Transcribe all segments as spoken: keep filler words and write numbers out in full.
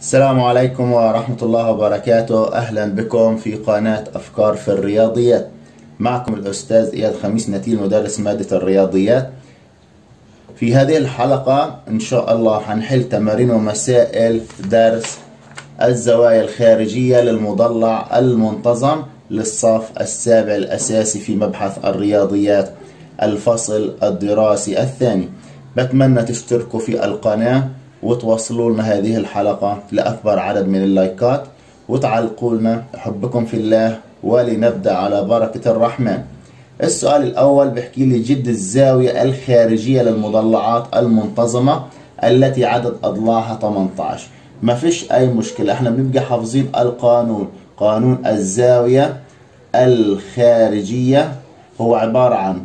السلام عليكم ورحمة الله وبركاته. أهلا بكم في قناة أفكار في الرياضيات. معكم الأستاذ إياد خميس نتيل، مدرس مادة الرياضيات. في هذه الحلقة إن شاء الله هنحل تمارين ومسائل درس الزوايا الخارجية للمضلع المنتظم للصف السابع الأساسي في مبحث الرياضيات الفصل الدراسي الثاني. بتمنى تشتركوا في القناة وتوصلوا لنا هذه الحلقة لأكبر عدد من اللايكات وتعلقوا لنا. حبكم في الله، ولنبدأ على بركة الرحمن. السؤال الأول بيحكي لي جد الزاوية الخارجية للمضلعات المنتظمة التي عدد أضلاعها ثمانية عشر. ما فيش أي مشكلة، احنا بنبقى حافظين القانون. قانون الزاوية الخارجية هو عبارة عن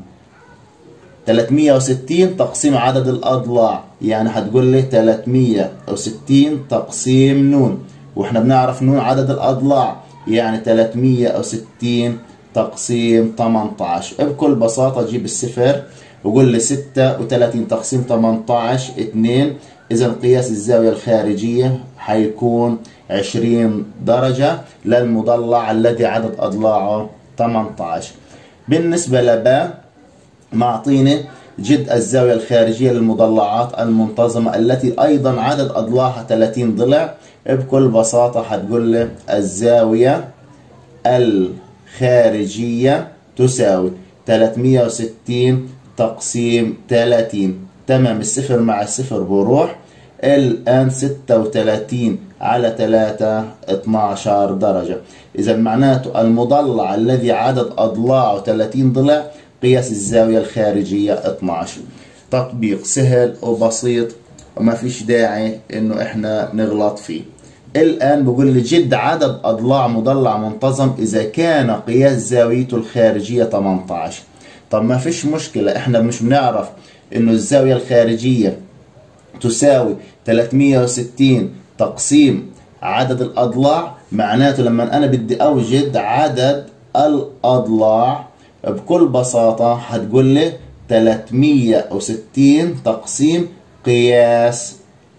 ثلاثمية وستين تقسيم عدد الأضلاع، يعني هتقول لي ثلاثمية وستين تقسيم ن، واحنا بنعرف ن عدد الأضلاع، يعني ثلاثمية وستين تقسيم ثمانية عشر. بكل بساطة جيب الصفر وقول لي ستة وثلاثين تقسيم ثمانية عشر اتنين، إذا قياس الزاوية الخارجية هيكون عشرين درجة للمضلع الذي عدد أضلاعه ثمانية عشر. بالنسبة لباء معطينا جد الزاوية الخارجية للمضلعات المنتظمة التي أيضا عدد أضلاعها ثلاثين ضلع. بكل بساطة هتقول لي الزاوية الخارجية تساوي ثلاثمية وستين تقسيم ثلاثين. تمام، الصفر مع الصفر بروح. الآن ستة وثلاثين على ثلاثة اثني عشر درجة، إذا معناته المضلع الذي عدد أضلاعه ثلاثين ضلع قياس الزاوية الخارجية اثني عشر. تطبيق سهل وبسيط وما فيش داعي انه احنا نغلط فيه. الان بقول لي جد عدد اضلاع مضلع منتظم اذا كان قياس زاويته الخارجية ثمانية عشر. طب ما فيش مشكلة، احنا مش بنعرف انه الزاوية الخارجية تساوي ثلاثمية وستين تقسيم عدد الاضلاع، معناته لما انا بدي اوجد عدد الاضلاع بكل بساطة هتقول لي ثلاثمية وستين تقسيم قياس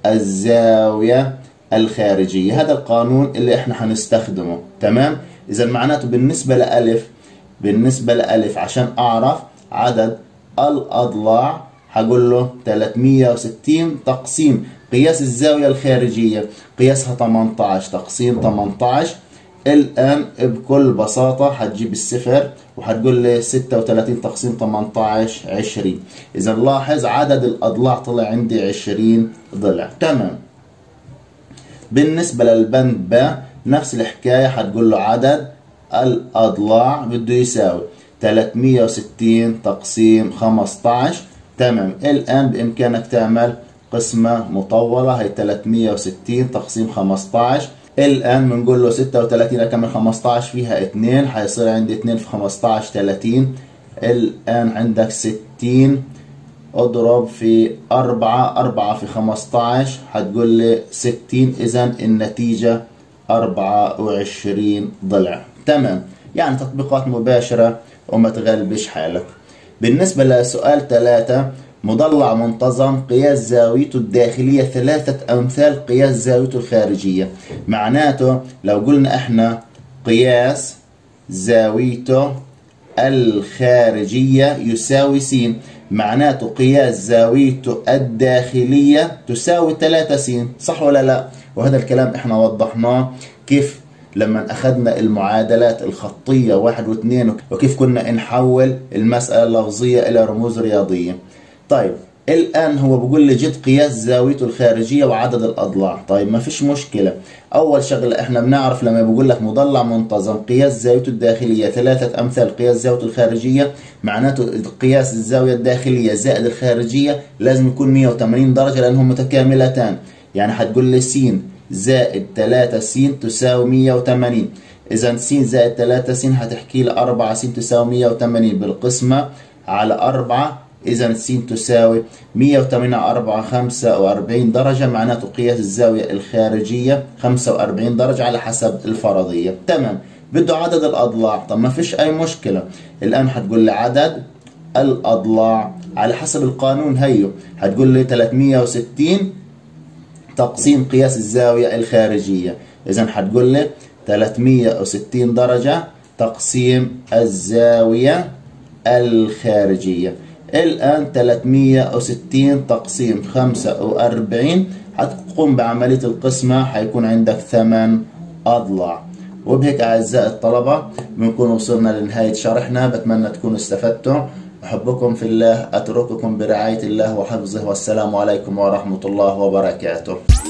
الزاوية الخارجية. هذا القانون اللي احنا هنستخدمه. تمام، إذا معناته بالنسبة لألف، بالنسبة لألف عشان أعرف عدد الأضلاع هقول له ثلاثمية وستين تقسيم قياس الزاوية الخارجية، قياسها ثمانية عشر تقسيم ثمانية عشر. الآن بكل بساطة هتجيب الصفر وهتقول لي ستة وثلاثين تقسيم ثمانية عشر عشرين، إذا نلاحظ عدد الأضلاع طلع عندي عشرين ضلع. تمام، بالنسبة للبند ب نفس الحكاية، هتقول له عدد الأضلاع بده يساوي ثلاثمية وستين تقسيم خمسة عشر. تمام، الآن بإمكانك تعمل قسمة مطولة، هي ثلاثمية وستين تقسيم خمسة عشر. الآن بنقول له ستة وثلاثين أكمل خمسة عشر فيها اتنين، هيصير عندي اتنين في خمسة عشر ثلاثين. الآن عندك ستين اضرب في أربعة، أربعة في خمسة عشر هتقول لي ستين، إذا النتيجة أربعة وعشرين ضلع. تمام، يعني تطبيقات مباشرة وما تغلبش حالك. بالنسبة لسؤال ثلاثة، مضلع منتظم قياس زاويته الداخلية ثلاثة أمثال قياس زاويته الخارجية، معناته لو قلنا احنا قياس زاويته الخارجية يساوي س، معناته قياس زاويته الداخلية تساوي ثلاثة س، صح ولا لا؟ وهذا الكلام احنا وضحناه كيف لما أخذنا المعادلات الخطية واحد واثنين، وكيف كنا نحول المسألة اللفظية إلى رموز رياضية. طيب الآن هو بيقول لي جد قياس زاويته الخارجية وعدد الأضلاع. طيب ما فيش مشكلة، أول شغلة إحنا بنعرف لما بيقول لك مضلع منتظم قياس زاويته الداخلية ثلاثة أمثال قياس زاويته الخارجية، معناته قياس الزاوية الداخلية زائد الخارجية لازم يكون مية وثمانين درجة لأنهم متكاملتان، يعني هتقول لي س زائد ثلاثة س تساوي مية وثمانين، إذا س زائد ثلاثة س هتحكي لي أربعة س تساوي مية وثمانين بالقسمة على أربعة، إذا س تساوي مية وثمانين على أربعة خمسة وأربعين درجة، معناته قياس الزاوية الخارجية خمسة وأربعين درجة على حسب الفرضية. تمام، بده عدد الأضلاع. طب ما فيش أي مشكلة، الآن هتقول لي عدد الأضلاع على حسب القانون هيو، هتقول لي ثلاثمية وستين تقسيم قياس الزاوية الخارجية. إذا هتقول لي ثلاثمية وستين درجة تقسيم الزاوية الخارجية. الآن ثلاثمية وستين تقسيم خمسة وأربعين هتقوم بعملية القسمة، هيكون عندك ثمان أضلاع. وبهيك أعزائي الطلبة بنكون وصلنا لنهاية شرحنا، بتمنى تكونوا استفدتوا. أحبكم في الله، أترككم برعاية الله وحفظه، والسلام عليكم ورحمة الله وبركاته.